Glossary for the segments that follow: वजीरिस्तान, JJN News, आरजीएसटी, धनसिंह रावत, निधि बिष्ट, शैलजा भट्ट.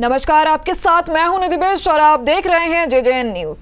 नमस्कार, आपके साथ मैं हूं निधि बिष्ट और आप देख रहे हैं जेजेएन न्यूज।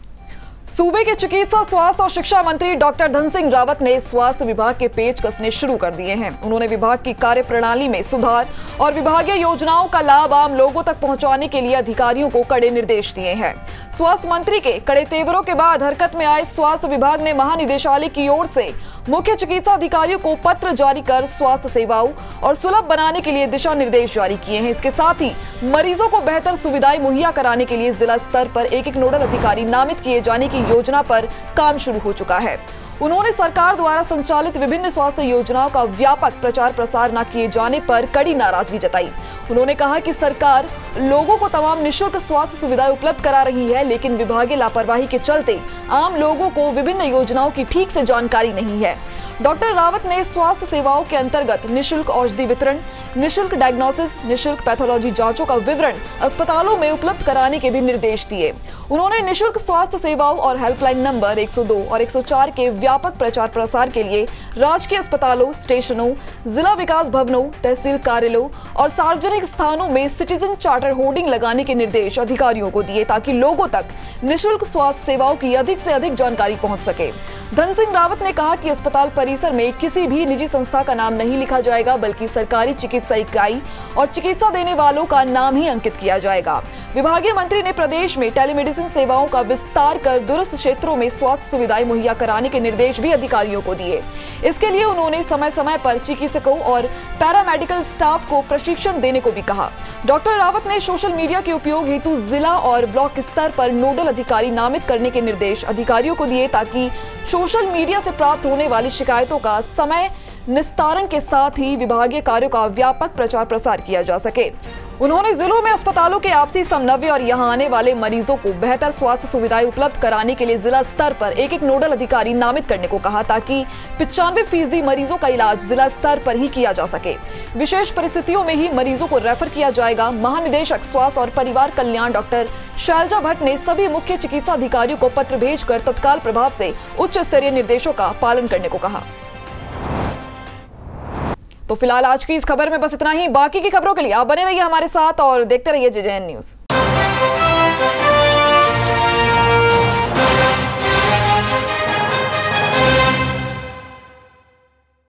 सूबे के चिकित्सा, स्वास्थ्य और शिक्षा मंत्री डॉक्टर धनसिंह रावत ने स्वास्थ्य विभाग के पेच कसने शुरू कर दिए हैं। उन्होंने विभाग की कार्यप्रणाली में सुधार और विभागीय योजनाओं का लाभ आम लोगों तक पहुंचाने के लिए अधिकारियों को कड़े निर्देश दिए हैं। स्वास्थ्य मंत्री के कड़े तेवरों के बाद हरकत में आए स्वास्थ्य विभाग ने महानिदेशालय की ओर से मुख्य चिकित्सा अधिकारियों को पत्र जारी कर स्वास्थ्य सेवाओं और सुलभ बनाने के लिए दिशा निर्देश जारी किए हैं। इसके साथ ही मरीजों को बेहतर सुविधाएं मुहैया कराने के लिए जिला स्तर पर एक नोडल अधिकारी नामित किए जाने की योजना पर काम शुरू हो चुका है। उन्होंने सरकार द्वारा संचालित विभिन्न स्वास्थ्य योजनाओं का व्यापक प्रचार प्रसार न किए जाने पर कड़ी नाराजगी जताई। उन्होंने कहा कि सरकार लोगों को तमाम निःशुल्क स्वास्थ्य सुविधाएं उपलब्ध करा रही है, लेकिन विभागीय लापरवाही के चलते आम लोगों को विभिन्न योजनाओं की ठीक से जानकारी नहीं है। डॉक्टर रावत ने स्वास्थ्य सेवाओं के अंतर्गत निःशुल्क औषधि वितरण, निःशुल्क डायग्नोसिस, निःशुल्क पैथोलॉजी जांचों का विवरण अस्पतालों में उपलब्ध कराने के भी निर्देश दिए। उन्होंने निःशुल्क स्वास्थ्य सेवाओं और हेल्पलाइन नंबर 102 और 104 के व्यापक प्रचार प्रसार के लिए राजकीय अस्पतालों, स्टेशनों, जिला विकास भवनों, तहसील कार्यालयों और सार्वजनिक स्थानों में सिटीजन चार्टर होर्डिंग लगाने के निर्देश अधिकारियों को दिए, ताकि लोगों तक निःशुल्क स्वास्थ्य सेवाओं की अधिक से अधिक जानकारी पहुंच सके। धन सिंह रावत ने कहा कि अस्पताल परिसर में किसी भी निजी संस्था का नाम नहीं लिखा जाएगा, बल्कि सरकारी चिकित्सा इकाई और चिकित्सा देने वालों का नाम ही अंकित किया जाएगा। विभागीय मंत्री ने प्रदेश में टेलीमेडिसिन सेवाओं का विस्तार कर दूरस्थ क्षेत्रों में स्वास्थ्य सुविधाएं मुहैया कराने के निर्देश भी अधिकारियों को दिए। इसके लिए उन्होंने समय समय पर चिकित्सकों और पैरामेडिकल स्टाफ को प्रशिक्षण देने को भी कहा। डॉक्टर रावत ने सोशल मीडिया के उपयोग हेतु जिला और ब्लॉक स्तर पर नोडल अधिकारी नामित करने के निर्देश अधिकारियों को दिए, ताकि सोशल मीडिया से प्राप्त होने वाली शिकायतों का समय निस्तारण के साथ ही विभागीय कार्यों का व्यापक प्रचार प्रसार किया जा सके। उन्होंने जिलों में अस्पतालों के आपसी समन्वय और यहां आने वाले मरीजों को बेहतर स्वास्थ्य सुविधाएं उपलब्ध कराने के लिए जिला स्तर पर एक एक नोडल अधिकारी नामित करने को कहा, ताकि 95% मरीजों का इलाज जिला स्तर पर ही किया जा सके। विशेष परिस्थितियों में ही मरीजों को रेफर किया जाएगा। महानिदेशक स्वास्थ्य और परिवार कल्याण डॉक्टर शैलजा भट्ट ने सभी मुख्य चिकित्सा अधिकारियों को पत्र भेजकर तत्काल प्रभाव से उच्च स्तरीय निर्देशों का पालन करने को कहा। तो फिलहाल आज की इस खबर में बस इतना ही। बाकी की खबरों के लिए आप बने रहिए हमारे साथ और देखते रहिए जेजेएन न्यूज।